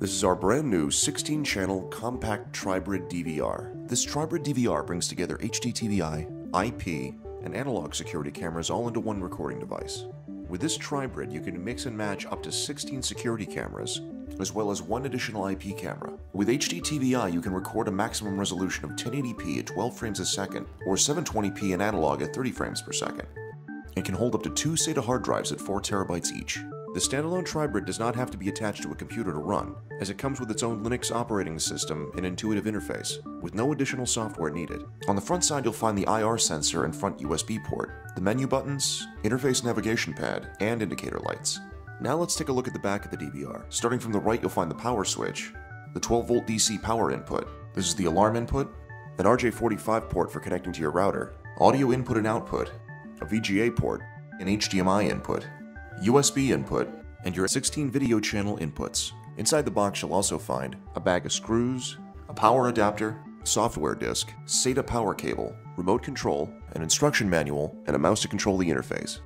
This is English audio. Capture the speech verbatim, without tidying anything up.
This is our brand new sixteen channel compact Tribrid D V R. This Tribrid D V R brings together H D T V I, I P, and analog security cameras all into one recording device. With this Tribrid, you can mix and match up to sixteen security cameras, as well as one additional I P camera. With H D T V I, you can record a maximum resolution of ten eighty p at twelve frames a second, or seven twenty p in analog at thirty frames per second. It can hold up to two SATA hard drives at four terabytes each. The standalone Tribrid does not have to be attached to a computer to run, as it comes with its own Linux operating system and intuitive interface, with no additional software needed. On the front side, you'll find the I R sensor and front U S B port, the menu buttons, interface navigation pad, and indicator lights. Now let's take a look at the back of the D V R. Starting from the right, you'll find the power switch, the twelve volt D C power input, this is the alarm input, an R J forty-five port for connecting to your router, audio input and output, a V G A port, an H D M I input, U S B input, and your sixteen video channel inputs. Inside the box, you'll also find a bag of screws, a power adapter, software disk, SATA power cable, remote control, an instruction manual, and a mouse to control the interface.